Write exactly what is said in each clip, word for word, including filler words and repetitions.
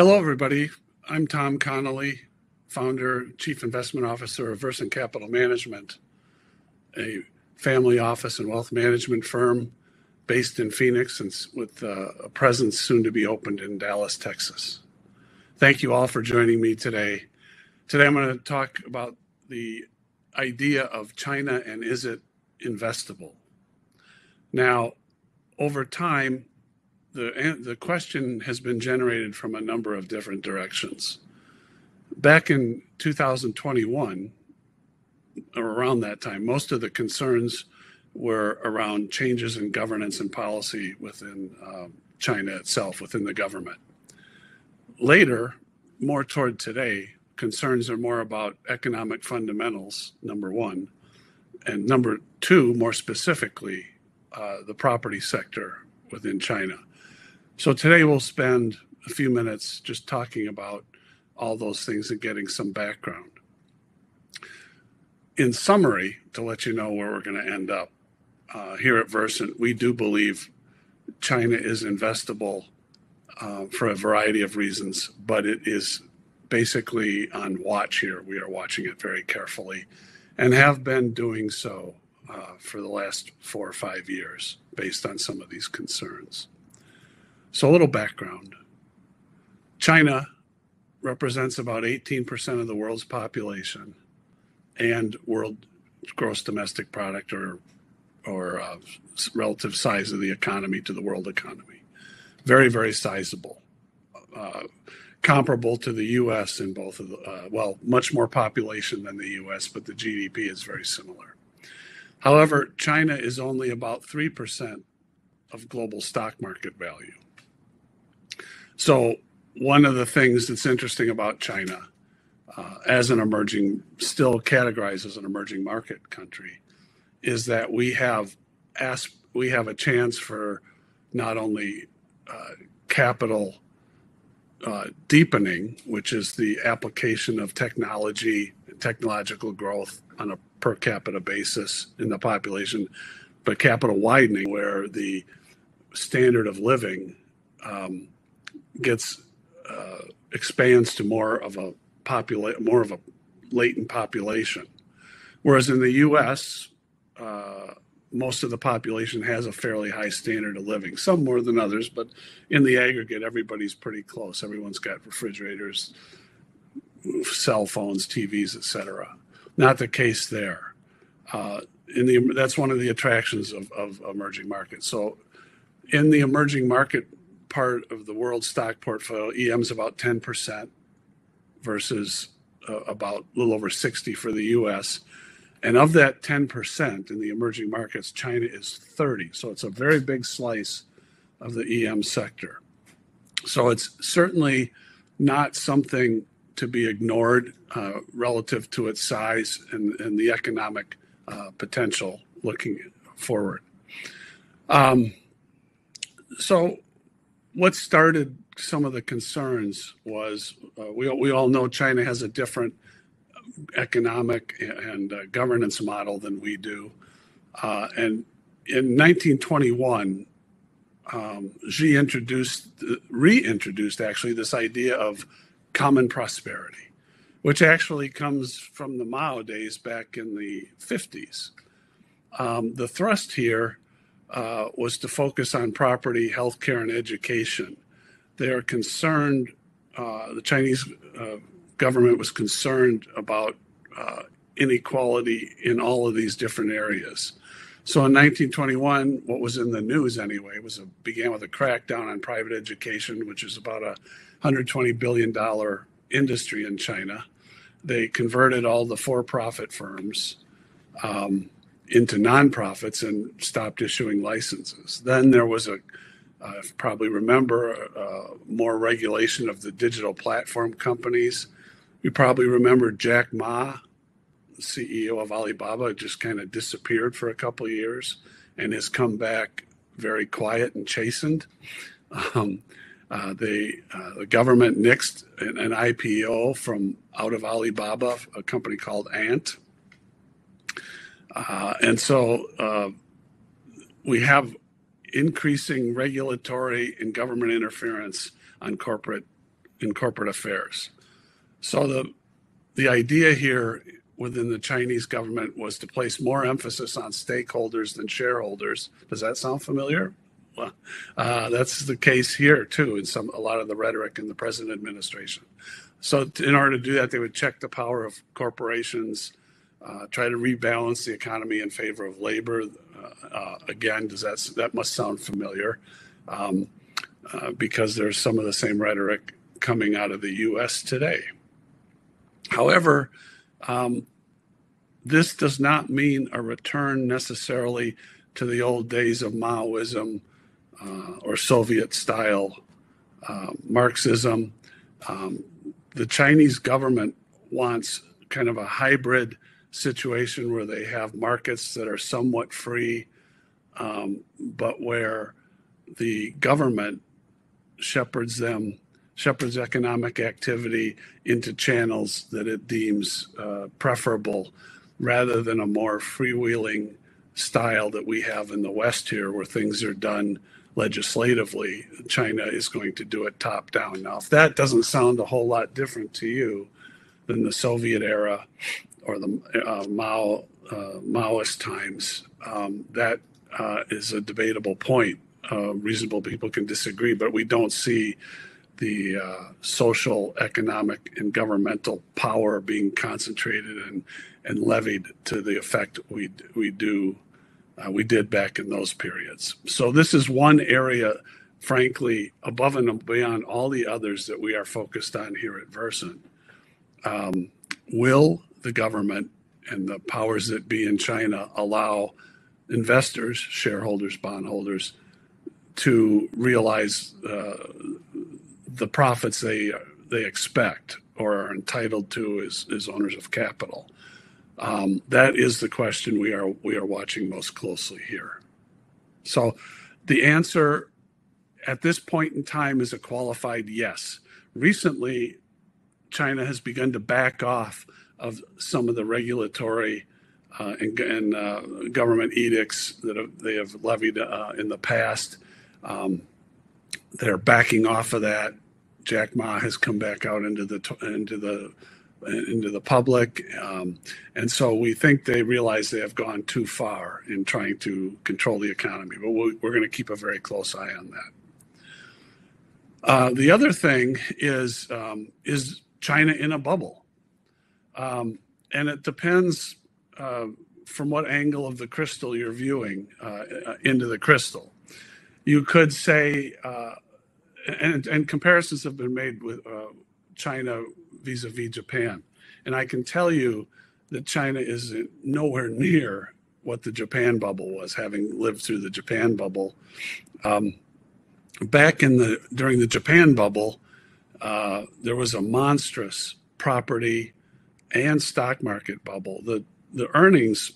Hello, everybody. I'm Tom Connolly, founder, chief investment officer of Versant Capital Management, a family office and wealth management firm based in Phoenix and with a presence soon to be opened in Dallas, Texas. Thank you all for joining me today. Today, I'm going to talk about the idea of China and is it investable? Now, over time, The, the question has been generated from a number of different directions. Back in two thousand twenty-one, or around that time, most of the concerns were around changes in governance and policy within uh, China itself, within the government. Later, more toward today, concerns are more about economic fundamentals, number one, and number two, more specifically, uh, the property sector within China. So today we'll spend a few minutes just talking about all those things and getting some background. In summary, to let you know where we're going to end up, uh, here at Versant, we do believe China is investable uh, for a variety of reasons, but it is basically on watch here. We are watching it very carefully and have been doing so uh, for the last four or five years based on some of these concerns. So a little background. China represents about eighteen percent of the world's population and world gross domestic product, or, or uh, relative size of the economy to the world economy. Very, very sizable. Uh, comparable to the U S in both of the, uh, well, much more population than the U S, but the G D P is very similar. However, China is only about three percent of global stock market value. So one of the things that's interesting about China uh, as an emerging, still categorized as an emerging market country, is that we have asp- we have a chance for not only uh, capital uh, deepening, which is the application of technology, technological growth on a per capita basis in the population, but capital widening, where the standard of living um, gets uh, expands to more of a popula- more of a latent population, whereas in the U S uh, most of the population has a fairly high standard of living, some more than others, but in the aggregate everybody's pretty close. Everyone's got refrigerators, cell phones, T Vs, et cetera. Not the case there. Uh, in the that's one of the attractions of, of emerging markets. So in the emerging market part of the world stock portfolio, E M is about ten percent versus uh, about a little over sixty for the U S. And of that ten percent in the emerging markets, China is thirty. So it's a very big slice of the E M sector. So it's certainly not something to be ignored uh, relative to its size and, and the economic uh, potential looking forward. Um, so what started some of the concerns was uh, we, we all know China has a different economic and uh, governance model than we do. Uh, and in nineteen twenty-one, um, Xi introduced, reintroduced actually this idea of common prosperity, which actually comes from the Mao days back in the fifties. Um, the thrust here Uh, was to focus on property, healthcare, and education. They are concerned, uh, the Chinese uh, government was concerned about uh, inequality in all of these different areas. So in nineteen twenty-one, what was in the news anyway, was a, began with a crackdown on private education, which is about a one hundred twenty billion dollars industry in China. They converted all the for-profit firms Um, into nonprofits and stopped issuing licenses. Then there was a, uh, probably remember, uh, more regulation of the digital platform companies. You probably remember Jack Ma, the C E O of Alibaba, just kind of disappeared for a couple of years and has come back very quiet and chastened. Um, uh, they, uh, the government nixed an, an I P O from out of Alibaba, a company called Ant. Uh, and so uh, we have increasing regulatory and government interference on corporate in corporate affairs. So the the idea here within the Chinese government was to place more emphasis on stakeholders than shareholders. Does that sound familiar? Well, uh, that's the case here too in some a lot of the rhetoric in the present administration. So in order to do that, they would check the power of corporations, uh, try to rebalance the economy in favor of labor. Uh, uh, again, does that that must sound familiar, um, uh, because there's some of the same rhetoric coming out of the U S today. However, um, this does not mean a return necessarily to the old days of Maoism uh, or Soviet-style uh, Marxism. Um, The Chinese government wants kind of a hybrid situation where they have markets that are somewhat free, um, but where the government shepherds them, shepherds economic activity into channels that it deems uh, preferable, rather than a more freewheeling style that we have in the West here, where things are done legislatively. China is going to do it top down. Now, if that doesn't sound a whole lot different to you than the Soviet era or the uh, Mao uh, Maoist times, um, that uh, is a debatable point. Uh, reasonable people can disagree, but we don't see the uh, social, economic, and governmental power being concentrated and and levied to the effect we we do. Uh, we did back in those periods. So this is one area, frankly, above and beyond all the others that we are focused on here at Versant. Um, will the government and the powers that be in China allow investors, shareholders, bondholders, to realize uh, the profits they they expect or are entitled to as, as owners of capital? Um, that is the question we are we are watching most closely here. So the answer at this point in time is a qualified yes. Recently, China has begun to back off of some of the regulatory uh, and, and uh, government edicts that have, they have levied uh, in the past. Um, they're backing off of that. Jack Ma has come back out into the into the into the public. Um, and so we think they realize they have gone too far in trying to control the economy, but we'll, we're going to keep a very close eye on that. Uh, the other thing is, um, is China in a bubble? Um, and it depends uh, from what angle of the crystal you're viewing uh, into the crystal. You could say, uh, and, and comparisons have been made with uh, China vis-a-vis Japan. And I can tell you that China is nowhere near what the Japan bubble was, having lived through the Japan bubble. Um, back in the during the Japan bubble, uh, there was a monstrous property and stock market bubble. The the earnings,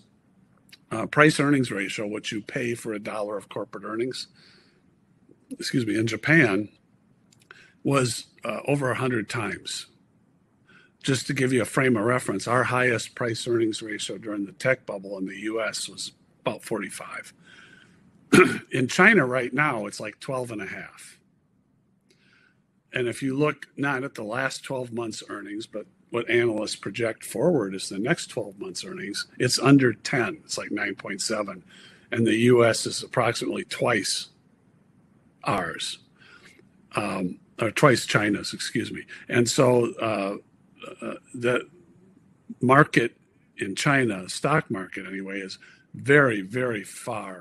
uh, price earnings ratio, what you pay for a dollar of corporate earnings, excuse me, in Japan, was uh, over one hundred times. Just to give you a frame of reference, our highest price earnings ratio during the tech bubble in the U S was about forty-five. In China right now, it's like twelve and a half. And if you look not at the last twelve months earnings, but what analysts project forward is the next twelve months earnings, it's under ten, it's like nine point seven. And the U S is approximately twice ours, um, or twice China's, excuse me. And so, uh, Uh, the market in China, stock market anyway, is very, very far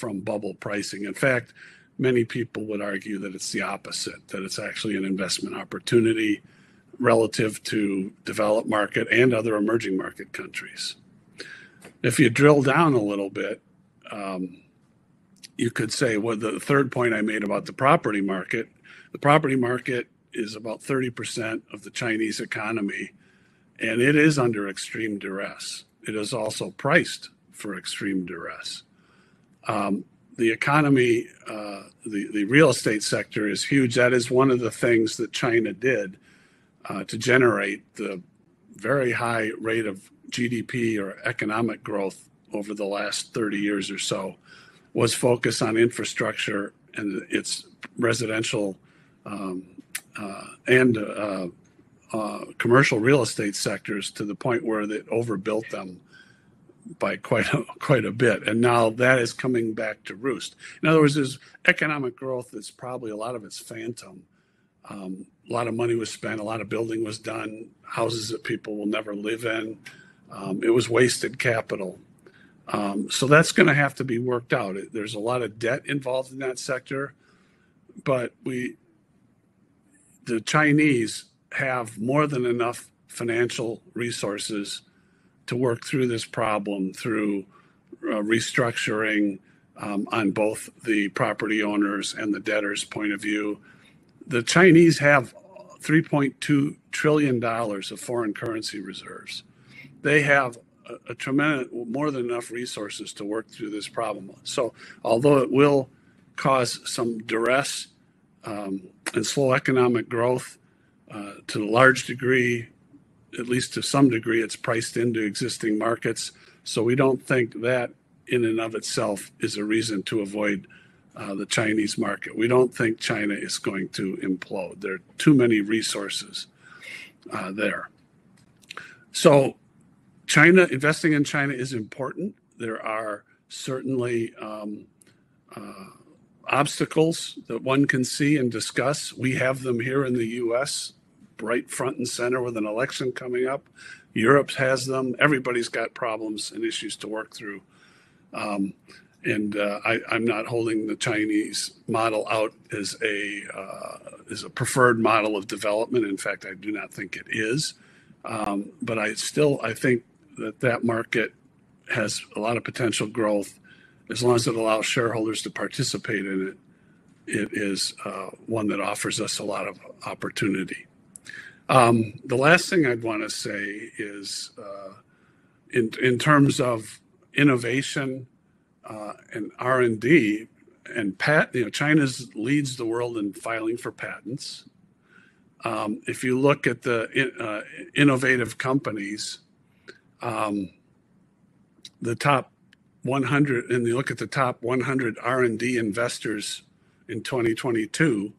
from bubble pricing. In fact, many people would argue that it's the opposite, that it's actually an investment opportunity relative to developed market and other emerging market countries. If you drill down a little bit, um, you could say, well, the third point I made about the property market, the property market is about thirty percent of the Chinese economy, and it is under extreme duress. It is also priced for extreme duress. Um, the economy, uh, the, the real estate sector is huge. That is one of the things that China did uh, to generate the very high rate of G D P or economic growth over the last thirty years or so, was focus on infrastructure and its residential um, uh, and uh, uh, commercial real estate sectors to the point where they overbuilt them by quite a, quite a bit. And now that is coming back to roost. In other words, there's economic growth that's probably a lot of it's phantom. Um, a lot of money was spent, a lot of building was done, houses that people will never live in. Um, it was wasted capital. Um, so that's going to have to be worked out. There's a lot of debt involved in that sector, but we, the Chinese have more than enough financial resources to work through this problem through uh, restructuring um, on both the property owners and the debtors' point of view. The Chinese have three point two trillion dollars of foreign currency reserves. They have a, a tremendous, more than enough resources to work through this problem. So although it will cause some duress um, and slow economic growth uh, to a large degree, at least to some degree, it's priced into existing markets. So we don't think that in and of itself is a reason to avoid Uh, the Chinese market. We don't think China is going to implode. There are too many resources uh, there. So China, investing in China is important. There are certainly um, uh, obstacles that one can see and discuss. We have them here in the U S, right front and center with an election coming up. Europe has them. Everybody's got problems and issues to work through. Um, And uh, I, I'm not holding the Chinese model out as a uh, as a preferred model of development. In fact, I do not think it is. Um, but I still I think that that market has a lot of potential growth as long as it allows shareholders to participate in it. It is uh, one that offers us a lot of opportunity. Um, the last thing I'd want to say is uh, in in terms of innovation. Uh, and R and D and patent, you know, China leads the world in filing for patents. Um, if you look at the in, uh, innovative companies, um, the top one hundred, and you look at the top one hundred R and D investors in twenty twenty-two,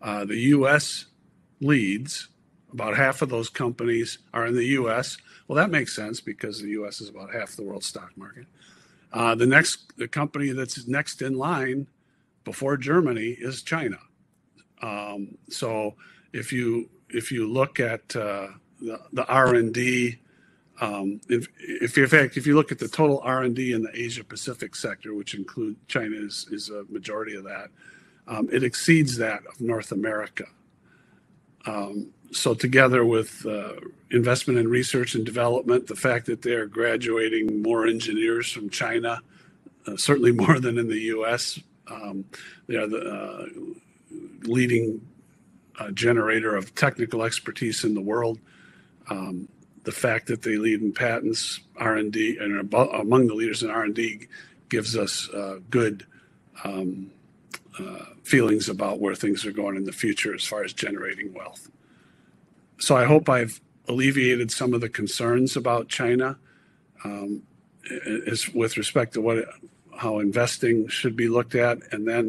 uh, the U S leads. About half of those companies are in the U S. Well, that makes sense because the U S is about half the world's stock market. Uh, the next, the company that's next in line before Germany is China. Um, so if you if you look at uh, the, the R and D, um, if, if in fact if you look at the total R and D in the Asia Pacific sector, which include China is, is a majority of that, um, it exceeds that of North America. Um, so together with uh, investment in research and development, the fact that they're graduating more engineers from China, uh, certainly more than in the U S, um, they are the uh, leading uh, generator of technical expertise in the world. Um, the fact that they lead in patents, R and D, and are above, among the leaders in R and D gives us uh, good um, uh, feelings about where things are going in the future as far as generating wealth. So I hope I've alleviated some of the concerns about China um, is with respect to what how investing should be looked at, and then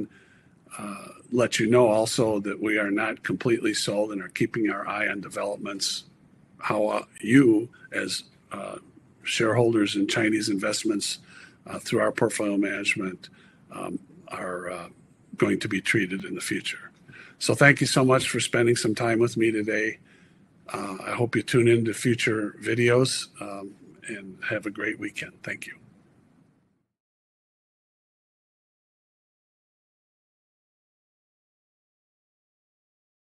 uh, let you know also that we are not completely sold and are keeping our eye on developments, how uh, you as uh, shareholders in Chinese investments uh, through our portfolio management um, are uh, going to be treated in the future. So thank you so much for spending some time with me today. Uh, I hope you tune in to future videos um, and have a great weekend. Thank you.